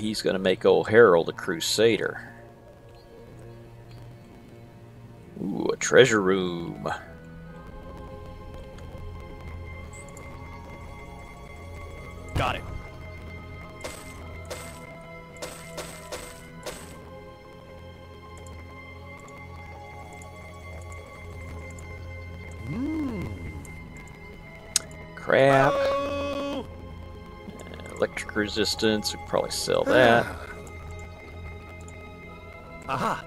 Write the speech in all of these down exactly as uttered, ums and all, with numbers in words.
he's going to make old Harold a crusader. Ooh, a treasure room. Got it. Crap. Uh, electric resistance, we could probably sell that. Aha.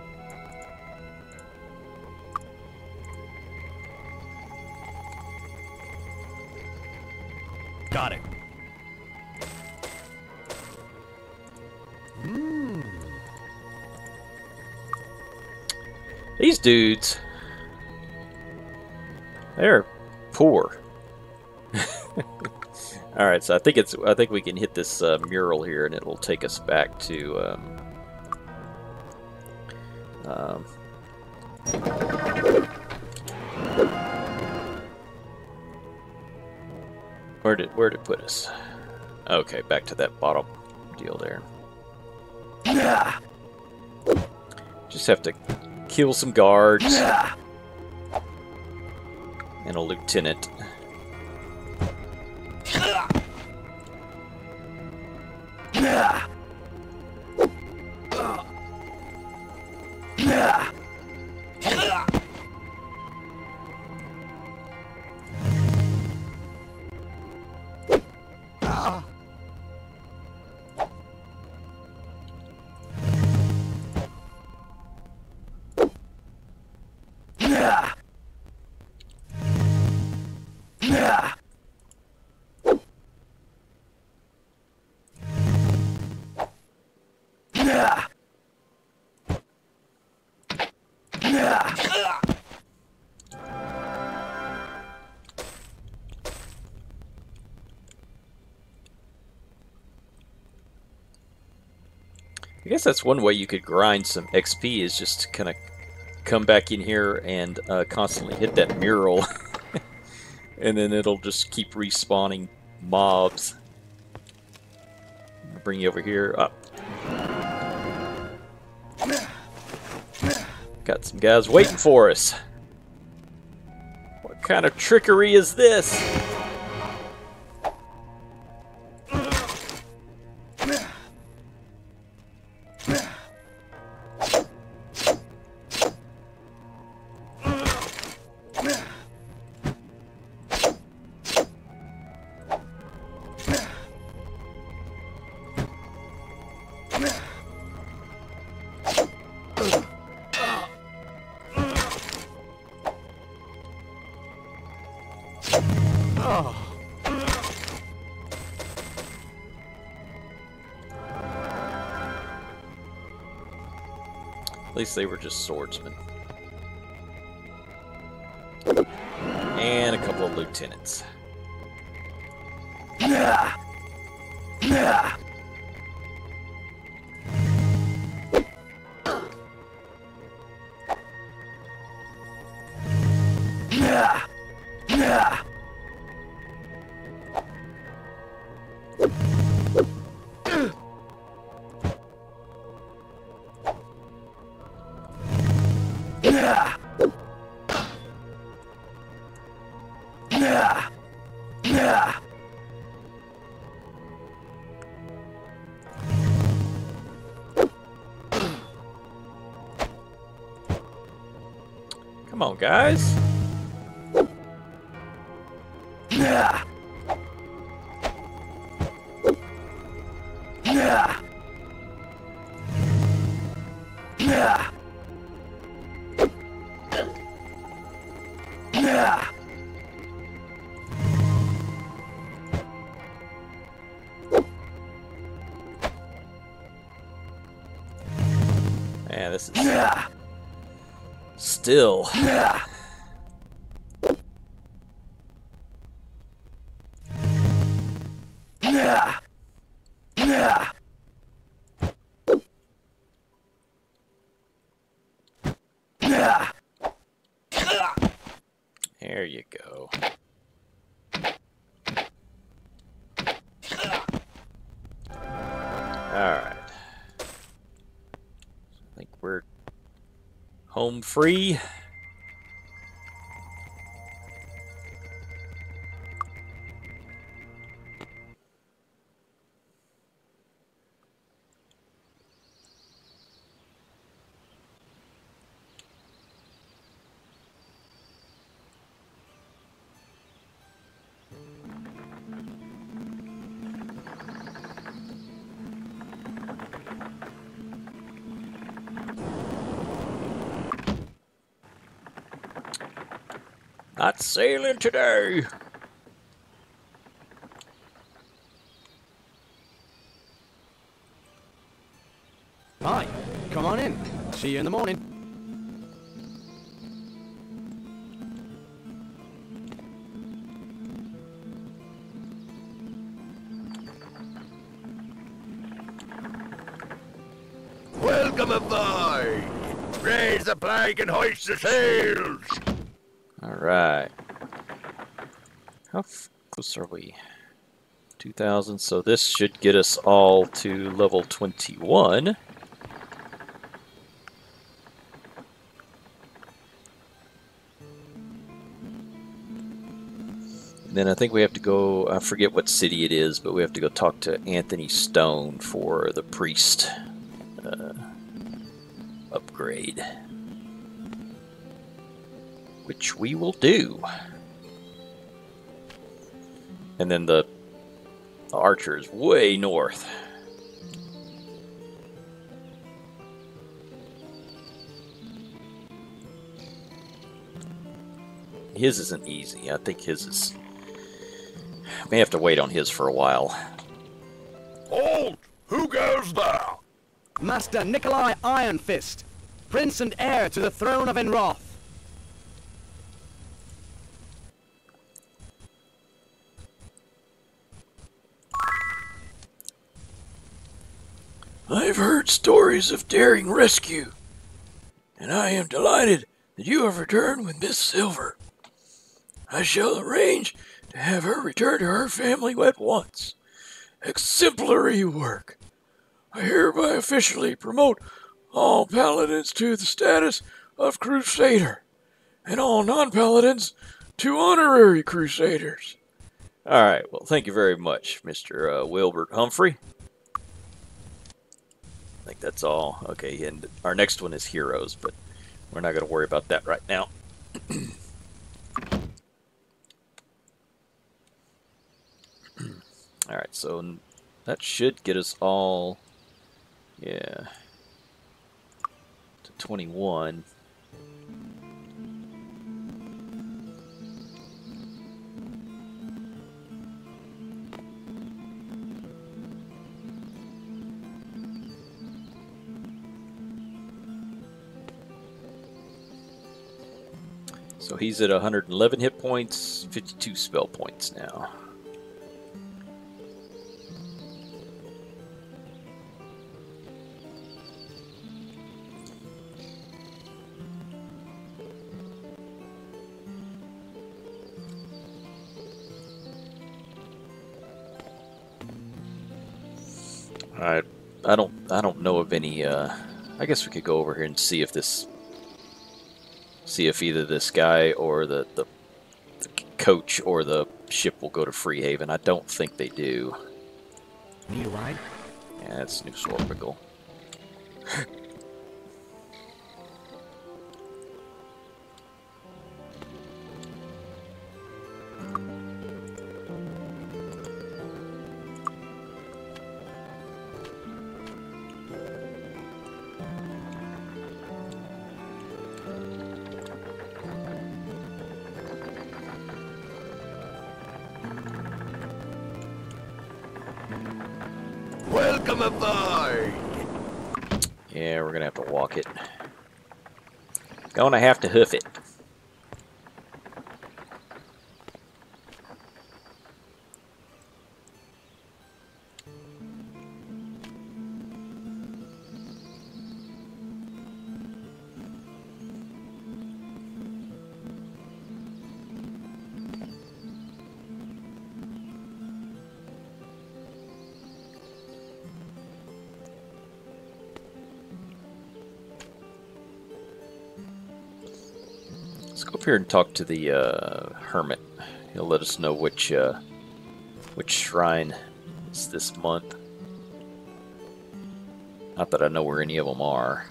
Got it. Mm. These dudes, they're poor. All right, so I think it's I think we can hit this uh, mural here, and it will take us back to um, um, where did where did it put us? Okay, back to that bottom deal there. Yeah. Just have to kill some guards, yeah, and a lieutenant. I guess that's one way you could grind some X P, is just to kind of come back in here and uh, constantly hit that mural. And then it'll just keep respawning mobs. Bring you over here. Up. Got some guys waiting for us. What kind of trickery is this? At least they were just swordsmen. And a couple of lieutenants. Come on, guys. Yeah, this is still. There you go. All right. Home free. Not sailing today. Hi, come on in. See you in the morning. Welcome aboard. Raise the plank and hoist the sails. Alright. How close are we? two thousand, so this should get us all to level twenty-one. And then I think we have to go, I forget what city it is, but we have to go talk to Anthony Stone for the priest uh, upgrade. Which we will do. And then the, the archer is way north. His isn't easy. I think his is... may have to wait on his for a while. Halt! Who goes there? Master Nikolai Ironfist, Prince and heir to the throne of Enroth. I've heard stories of daring rescue, and I am delighted that you have returned with Miss Silver. I shall arrange to have her return to her family at once. Exemplary work. I hereby officially promote all paladins to the status of crusader, and all non-paladins to honorary crusaders. All right, well, thank you very much, Mister Uh, Wilbert Humphrey. I think that's all. Okay, and our next one is Heroes, but we're not going to worry about that right now. Alright, so that should get us all, yeah, to twenty-one. So he's at one hundred eleven hit points, fifty-two spell points now. All right, I don't, I don't know of any. Uh, I guess we could go over here and see if this. See if either this guy or the, the, the coach or the ship will go to Free Haven. I don't think they do. Need a ride? Yeah, that's New Swarpical. Yeah, we're gonna have to walk it. Gonna have to hoof it. Let's go up here and talk to the uh, hermit. He'll let us know which uh, which shrine is this month. Not that I know where any of them are.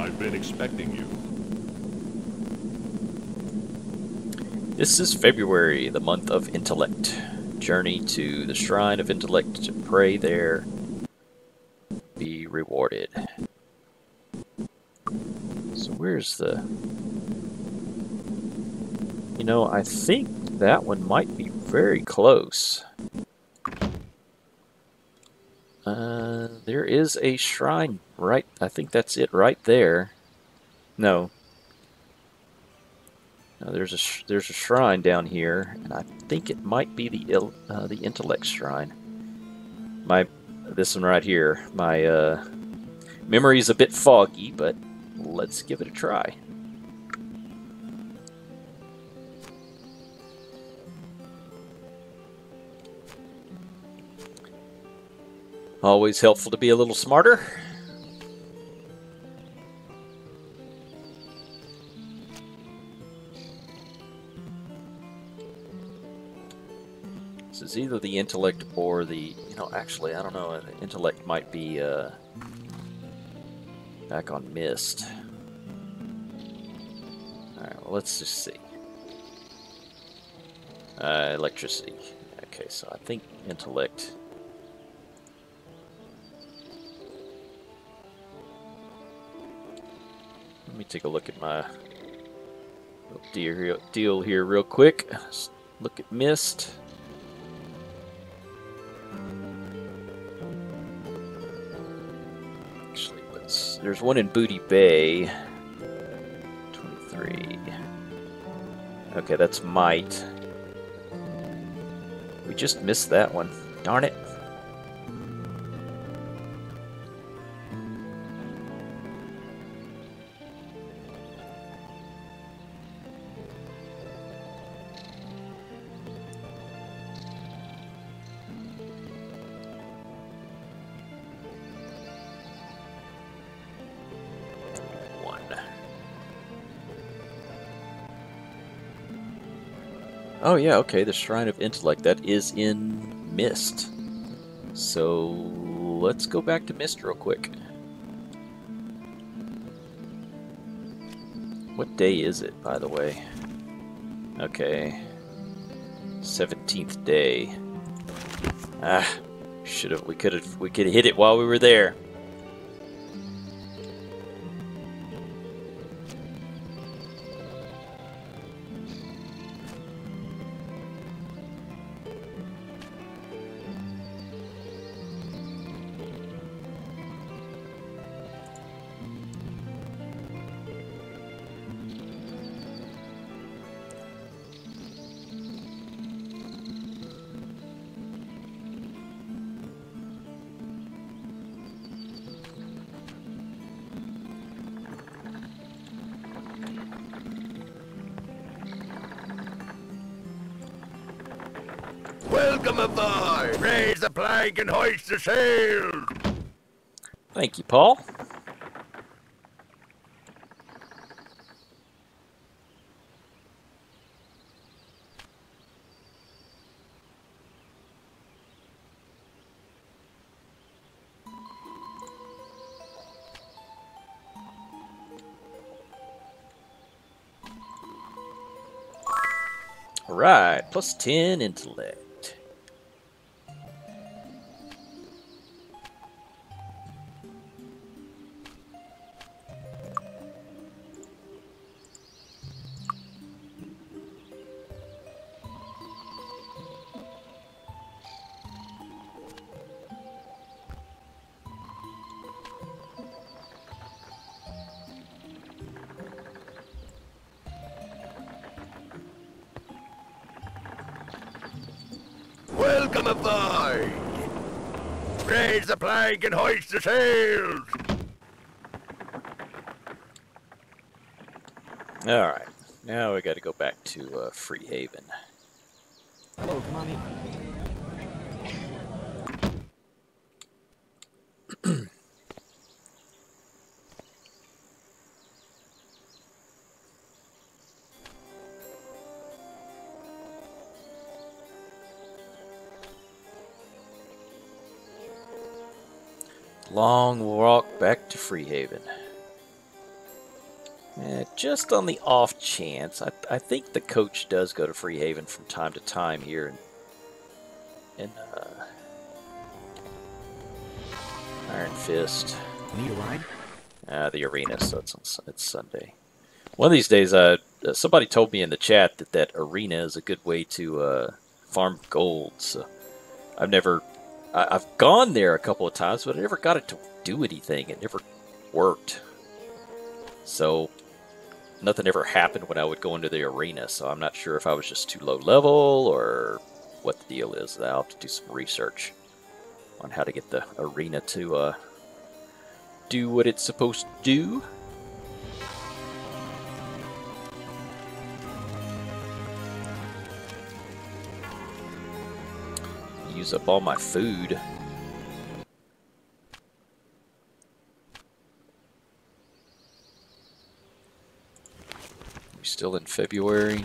I've been expecting you. This is February, the month of intellect. Journey to the Shrine of Intellect to pray there. Be rewarded. So where's the... You know, I think that one might be very close. Uh, there is a shrine, right? I think that's it right there. No. Now there's a sh there's a shrine down here, and I think it might be the il uh, the intellect shrine. My this one right here. My uh, memory is a bit foggy, but let's give it a try. Always helpful to be a little smarter. It's either the intellect or the, you know, actually, I don't know, the intellect might be uh, back on Mist. Alright, well, let's just see. Uh, electricity. Okay, so I think intellect. Let me take a look at my little deal here real quick. Let's look at Mist. There's one in Booty Bay. twenty-three. Okay, that's might. We just missed that one. Darn it. Oh yeah, okay, the Shrine of Intellect, that is in Mist. So, let's go back to Mist real quick. What day is it, by the way? Okay. seventeenth day. Ah, should have we could have we could have hit it while we were there. Welcome aboard! Raise the plank and hoist the sail! Thank you, Paul. All right, plus ten intellect. Welcome aboard! Raise the plank and hoist the sails! All right, now we got to go back to uh, Free Haven. Hello, money. Long walk back to Free Haven. Eh, just on the off chance, I, I think the coach does go to Free Haven from time to time here. And, and uh, Iron Fist. Need a ride? Uh, the arena, so it's, on, it's Sunday. One of these days, uh, somebody told me in the chat that that arena is a good way to uh, farm gold. So I've never... I've gone there a couple of times, but I never got it to do anything. It never worked. So nothing ever happened when I would go into the arena. So I'm not sure if I was just too low level or what the deal is. I'll have to do some research on how to get the arena to uh, do what it's supposed to do. Use up all my food. We're still in February.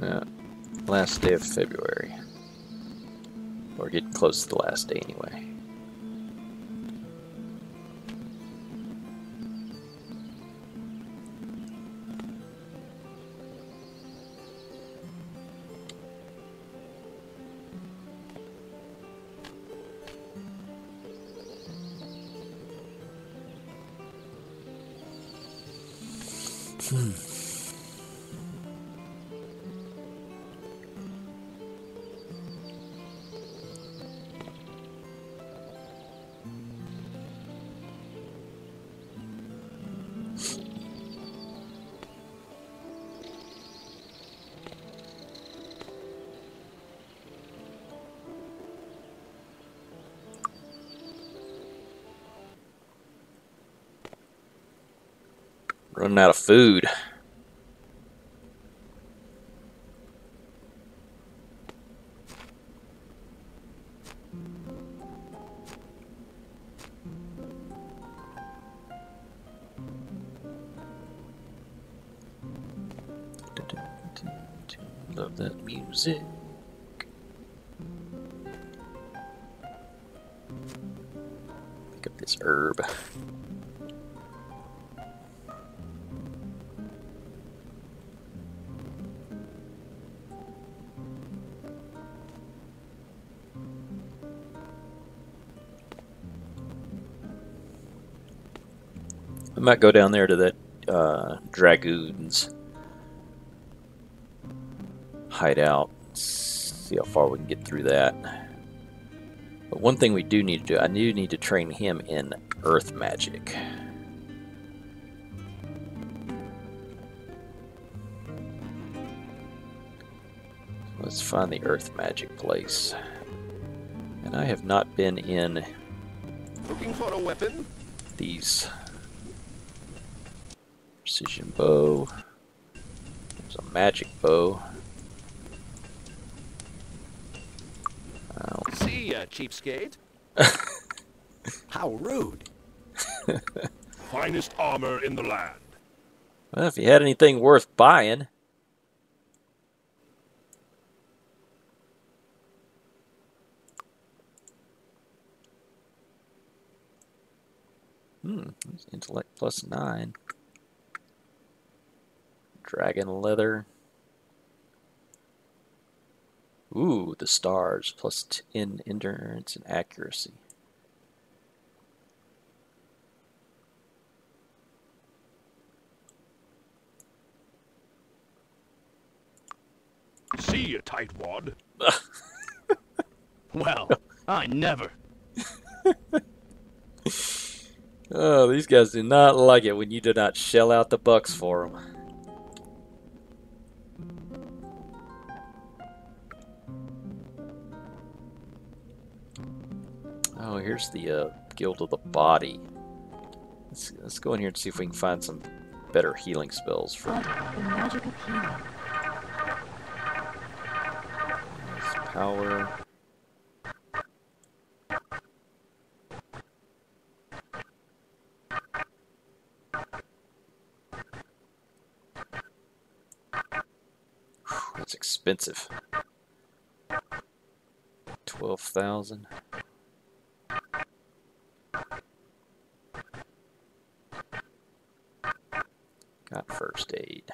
Yeah, last day of February. We're getting close to the last day anyway. Running out of food. Love that music. Pick up this herb. I might go down there to that uh, Dragoon's hideout. See how far we can get through that. But one thing we do need to do, I do need to train him in earth magic. Let's find the earth magic place. And I have not been in looking for a weapon. These precision bow. There's a magic bow. Wow. See ya, cheapskate. How rude. Finest armor in the land. Well, if you had anything worth buying. Hmm, intellect plus nine. Dragon leather. Ooh, the stars, plus ten endurance and accuracy. See you, tightwad. Well, I never. Oh, these guys do not like it when you do not shell out the bucks for them. Oh, here's the uh, Guild of the Body. Let's, let's go in here and see if we can find some better healing spells for the magic of healing. Nice power. Whew, that's expensive. Twelve thousand. Got first aid.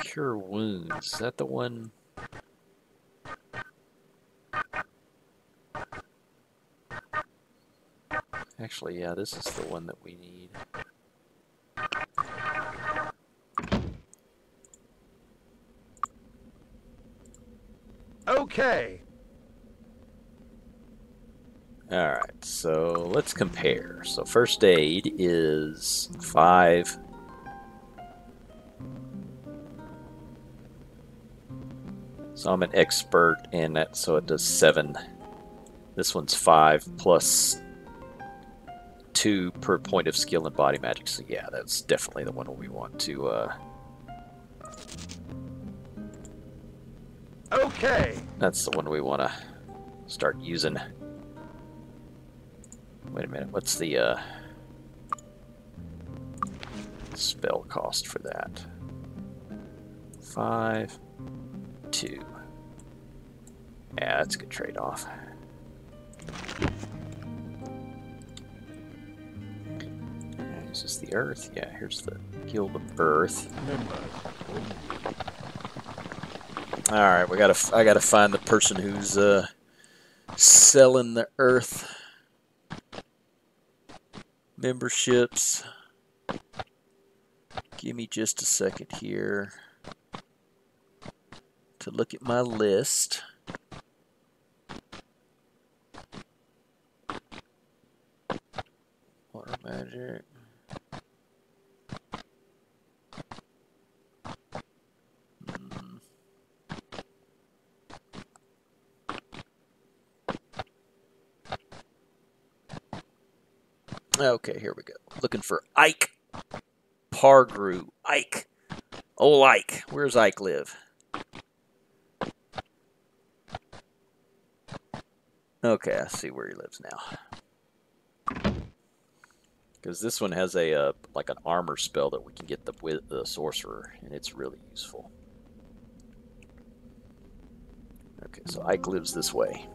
Cure wounds. Is that the one? Actually, yeah, this is the one that we need. Okay. Alright, so let's compare. So first aid is five. So I'm an expert in that, so it does seven. This one's five plus two per point of skill in body magic. So yeah, that's definitely the one we want to... Uh... Okay. That's the one we want to start using. Wait a minute, what's the uh, spell cost for that? Five, two. Yeah, that's a good trade-off. Is this the Earth? Yeah, here's the Guild of Earth. All right, we gotta. I gotta find the person who's uh, selling the Earth. Memberships. Give me just a second here to look at my list. Water magic. Hmm. Okay, here we go. Looking for Ike Pargrew. Ike. Old Ike. Where's Ike live? Okay, I see where he lives now. Because this one has a uh, like an armor spell that we can get the, with the sorcerer, and it's really useful. Okay, so Ike lives this way.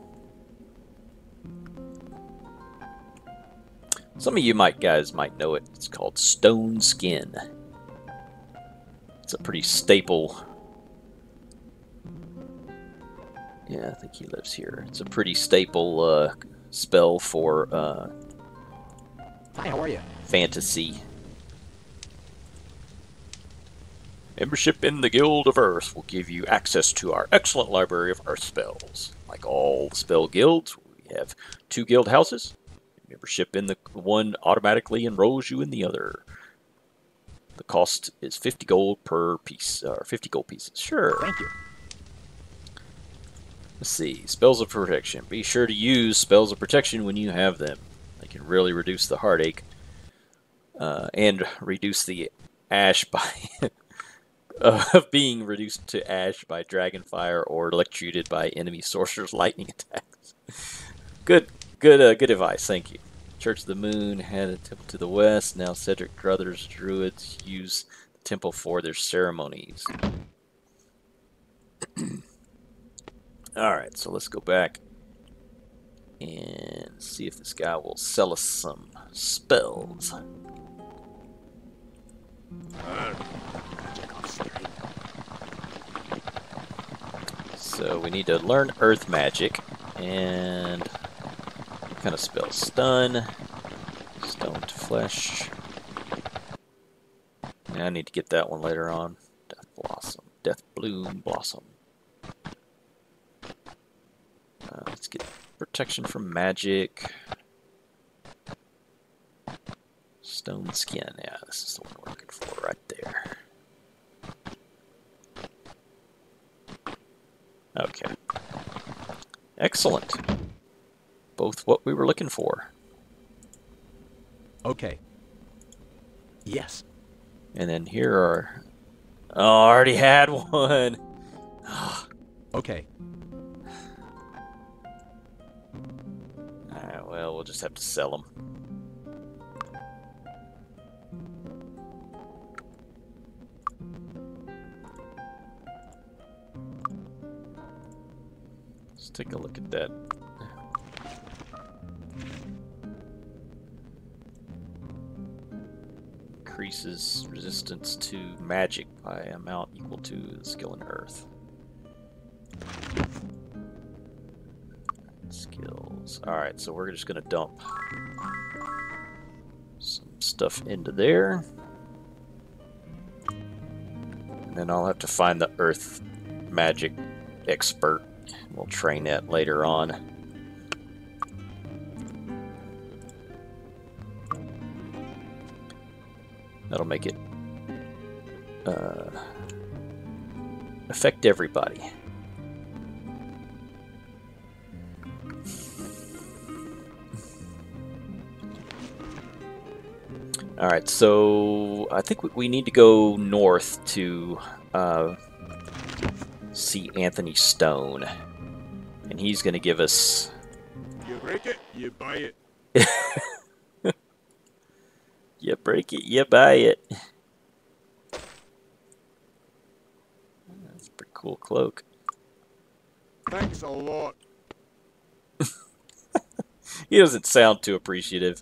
Some of you might guys might know it. It's called Stone Skin. It's a pretty staple. Yeah, I think he lives here. It's a pretty staple uh, spell for uh, Hi, how are you? Fantasy. Membership in the Guild of Earth will give you access to our excellent library of Earth spells. Like all spell guilds, we have two guild houses. Membership in the one automatically enrolls you in the other. The cost is fifty gold per piece, or fifty gold pieces. Sure. Thank you. Let's see. Spells of protection. Be sure to use spells of protection when you have them. They can really reduce the heartache uh, and reduce the ash by of being reduced to ash by dragon fire or electrocuted by enemy sorcerers' lightning attacks. Good. Good, uh, good advice, thank you. Church of the Moon had a temple to the west. Now Cedric Grothers Druids use the temple for their ceremonies. Alright, so let's go back and see if this guy will sell us some spells. So we need to learn Earth Magic and... kind of spell stun, stone to flesh. And I need to get that one later on. Death blossom, death bloom, blossom. Uh, let's get protection from magic. Stone skin, yeah, this is the one we're looking for right there. Okay, excellent. both what we were looking for. Okay. Yes. And then here are... Oh, I already had one. Okay. Alright, well, we'll just have to sell them. Let's take a look at that. Increases resistance to magic by amount equal to the skill in earth. Skills. Alright, so we're just gonna dump some stuff into there. And then I'll have to find the earth magic expert. We'll train that later on. That'll make it uh, affect everybody. All right, so I think we need to go north to uh, see Anthony Stone, and he's going to give us. You break it, you buy it. You break it, you buy it. That's a pretty cool cloak. Thanks a lot. He doesn't sound too appreciative.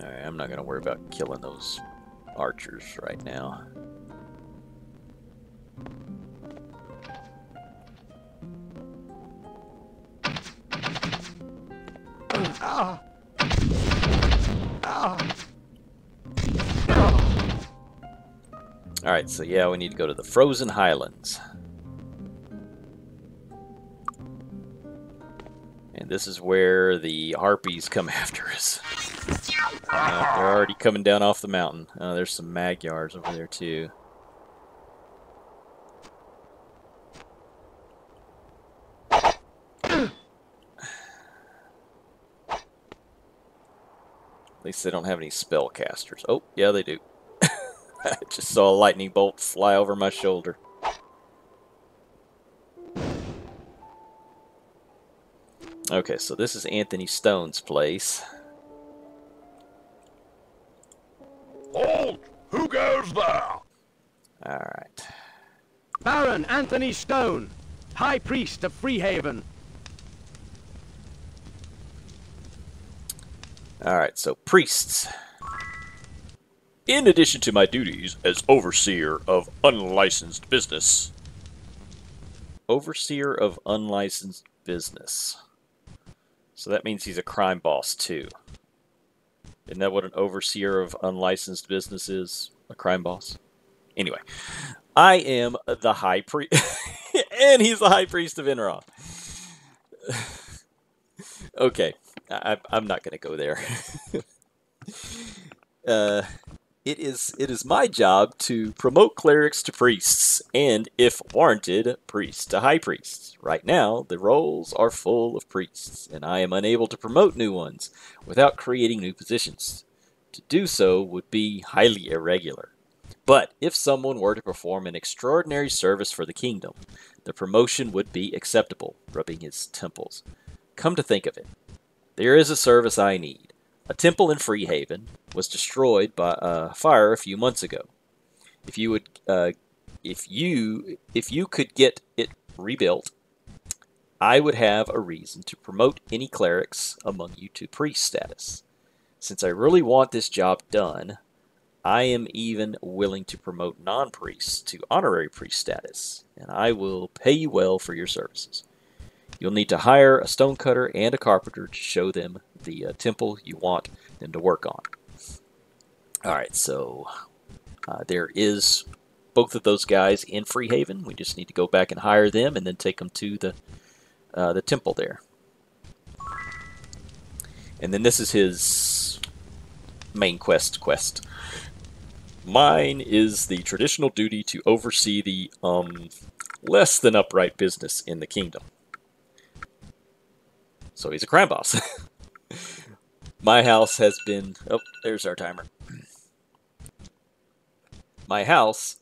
Alright, I'm not going to worry about killing those archers right now. Ah. Ah. Ah. All right, so yeah, we need to go to the Frozen Highlands. And this is where the harpies come after us. Uh, they're already coming down off the mountain. Uh, there's some Magyars over there too. At least they don't have any spellcasters. Oh, yeah, they do. I just saw a lightning bolt fly over my shoulder. Okay, so this is Anthony Stone's place. Hold! Who goes there? Alright. Baron Anthony Stone, High Priest of Free Haven. Alright, so priests. In addition to my duties as overseer of unlicensed business. Overseer of unlicensed business. So that means he's a crime boss too. Isn't that what an overseer of unlicensed business is? A crime boss? Anyway, I am the high priest. And he's the high priest of Enroth. Okay. I, I'm not going to go there. uh, it is it is my job to promote clerics to priests, and if warranted, priests to high priests. Right now, the roles are full of priests, and I am unable to promote new ones without creating new positions. To do so would be highly irregular. But if someone were to perform an extraordinary service for the kingdom, the promotion would be acceptable, rubbing his temples. Come to think of it, there is a service I need. A temple in Free Haven was destroyed by a fire a few months ago. If you would, uh, if you, if you could get it rebuilt, I would have a reason to promote any clerics among you to priest status. Since I really want this job done, I am even willing to promote non-priests to honorary priest status, and I will pay you well for your services. You'll need to hire a stonecutter and a carpenter to show them the uh, temple you want them to work on. Alright, so uh, there is both of those guys in Free Haven. We just need to go back and hire them and then take them to the, uh, the temple there. And then this is his main quest quest. Mine is the traditional duty to oversee the um, less than upright business in the kingdom. So he's a crime boss. My house has been... Oh, there's our timer. My house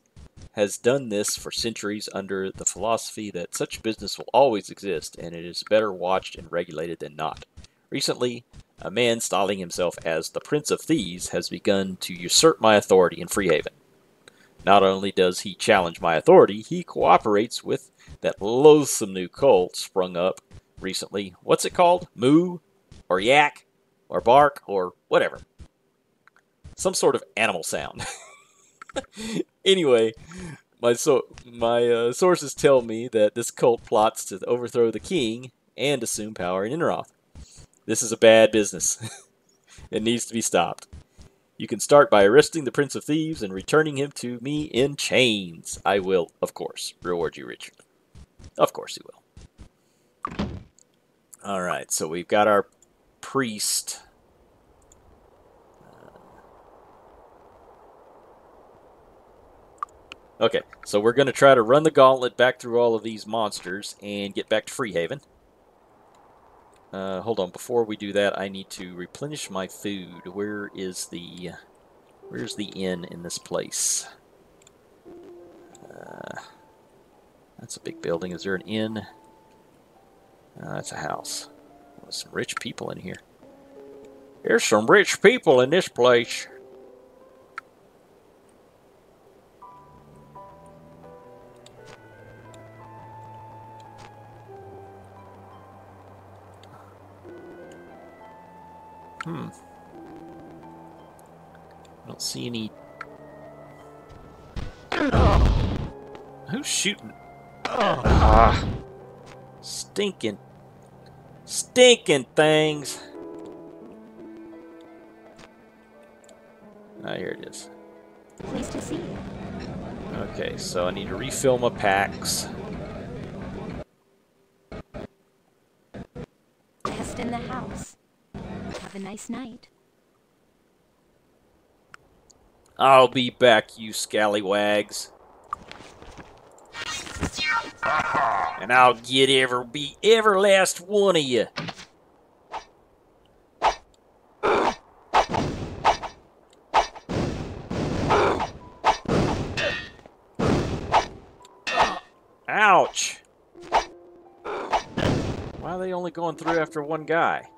has done this for centuries under the philosophy that such business will always exist, and it is better watched and regulated than not. Recently, a man styling himself as the Prince of Thieves has begun to usurp my authority in Free Haven. Not only does he challenge my authority, he cooperates with that loathsome new cult sprung up recently. What's it called? Moo? Or yak? Or bark? Or whatever. Some sort of animal sound. Anyway, my, so my uh, sources tell me that this cult plots to overthrow the king and assume power in Enroth. This is a bad business. It needs to be stopped. You can start by arresting the Prince of Thieves and returning him to me in chains. I will, of course, reward you richly. Of course he will. Alright, so we've got our priest. Okay, so we're going to try to run the gauntlet back through all of these monsters and get back to Free Haven. Uh, hold on, before we do that, I need to replenish my food. Where is the... Where's the inn in this place? Uh, that's a big building. Is there an inn? Uh, that's a house. There's some rich people in here. There's some rich people in this place. Hmm. I don't see any... Oh. Who's shooting? Oh. Ah. Stinking... Stinking things! Ah, here it is. Pleased to see you. Okay, so I need to refill my packs. Guest in the house. Have a nice night. I'll be back, you scallywags. And I'll get every be every last one of you. Ouch! Why are they only going through after one guy?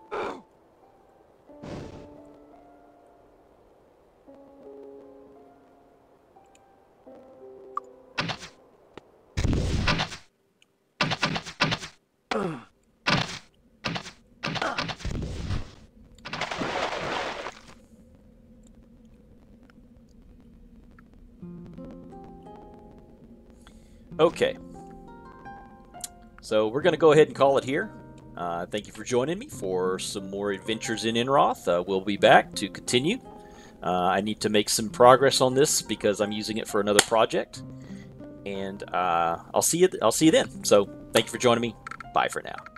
Okay, so we're going to go ahead and call it here. Uh, thank you for joining me for some more adventures in Enroth. Uh, we'll be back to continue. Uh, I need to make some progress on this because I'm using it for another project. And uh, I'll see you. I'll see you then. So thank you for joining me. Bye for now.